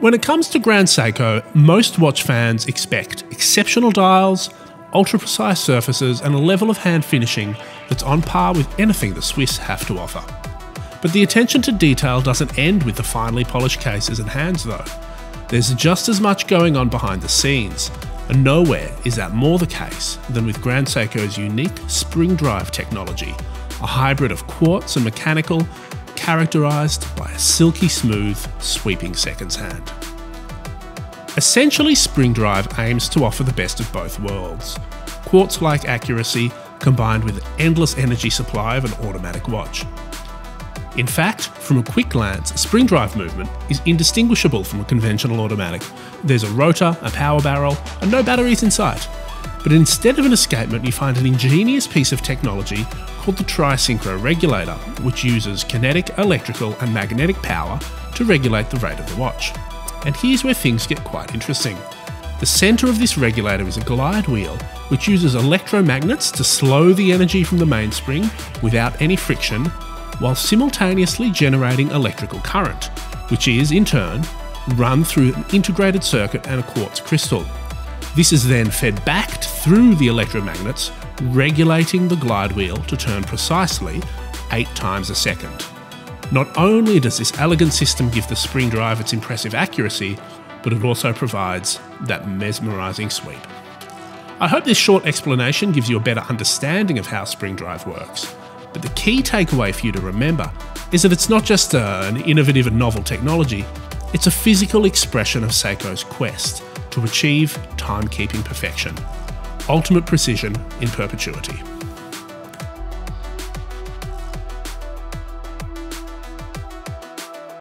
When it comes to Grand Seiko, most watch fans expect exceptional dials, ultra-precise surfaces and a level of hand finishing that's on par with anything the Swiss have to offer. But the attention to detail doesn't end with the finely polished cases and hands though. There's just as much going on behind the scenes, and nowhere is that more the case than with Grand Seiko's unique Spring Drive technology, a hybrid of quartz and mechanical, characterised by a silky smooth, sweeping seconds hand. Essentially, Spring Drive aims to offer the best of both worlds. Quartz-like accuracy combined with an endless energy supply of an automatic watch. In fact, from a quick glance, Spring Drive movement is indistinguishable from a conventional automatic. There's a rotor, a power barrel, and no batteries in sight. But instead of an escapement, you find an ingenious piece of technology called the Tri-Synchro Regulator, which uses kinetic, electrical, and magnetic power to regulate the rate of the watch. And here's where things get quite interesting. The centre of this regulator is a glide wheel, which uses electromagnets to slow the energy from the mainspring without any friction, while simultaneously generating electrical current, which is, in turn, run through an integrated circuit and a quartz crystal. This is then fed back through the electromagnets, regulating the glide wheel to turn precisely 8 times a second. Not only does this elegant system give the Spring Drive its impressive accuracy, but it also provides that mesmerising sweep. I hope this short explanation gives you a better understanding of how Spring Drive works, but the key takeaway for you to remember is that it's not just an innovative and novel technology, it's a physical expression of Seiko's quest to achieve timekeeping perfection, ultimate precision in perpetuity.